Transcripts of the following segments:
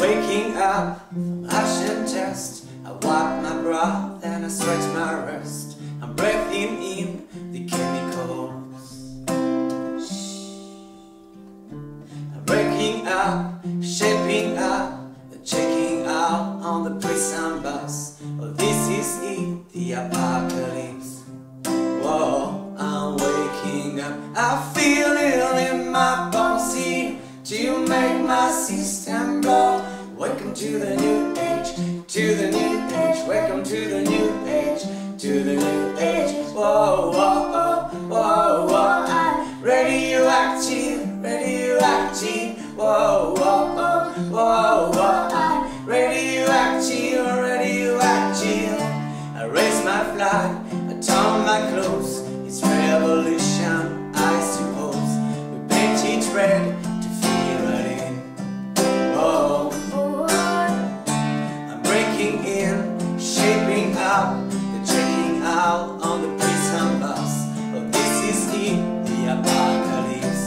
waking up from ashen chest. I wipe my brow, then I stretch my wrist. I'm breathing in the chemicals. I'm breaking up, shaping up, and checking out on the prison bus. Well, this is it, the apocalypse. Whoa, I'm waking up. I feel it in my bones here. Do you make my system blow? Welcome to the new age, to the new age. Welcome to the new age, to the new age. Whoa, whoa, whoa, whoa, whoa. Radioactive, radioactive. Whoa, whoa, whoa, whoa. Radioactive, radioactive. I raise my flag, I turn my clothes. It's revolution, I suppose. We paint it red. They're checking out on the prison bus. Oh, this is the apocalypse.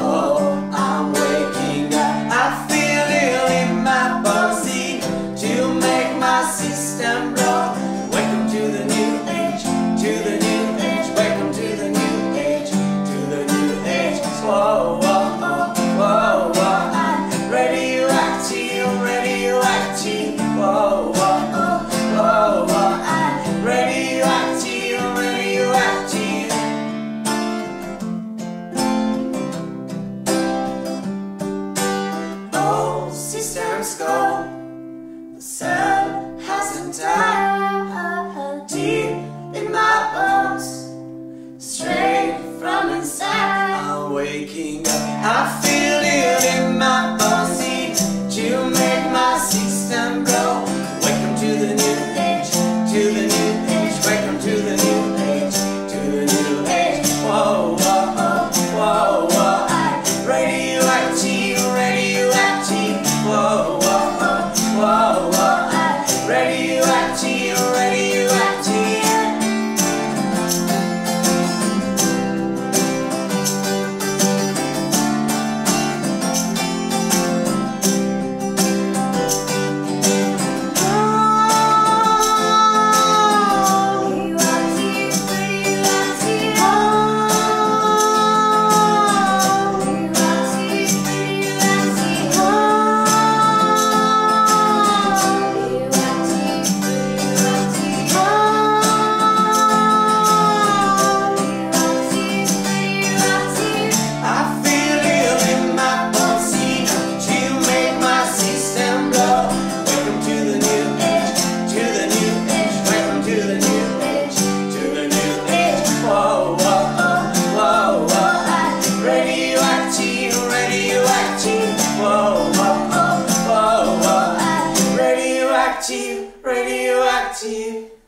Oh, I'm waking up. I feel it in my bones to make my system blow. Welcome to the new age, to the new age. Welcome to the new age, to the new age. Whoa, whoa, whoa, whoa, whoa. Radioactive, radioactive. Whoa, whoa, whoa. Oh, I'm radioactive, radioactive. Oh, systems go. The cell hasn't died. Deep in my bones, straight from inside. I'm waking up. I feel it in my bones. You make my system go. Welcome to the new age, to the new age. Welcome to the new age, to the new age. Whoa, whoa, whoa, whoa. Radioactive, radioactive. Whoa, whoa, whoa, whoa. Radioactive, radioactive, radioactive.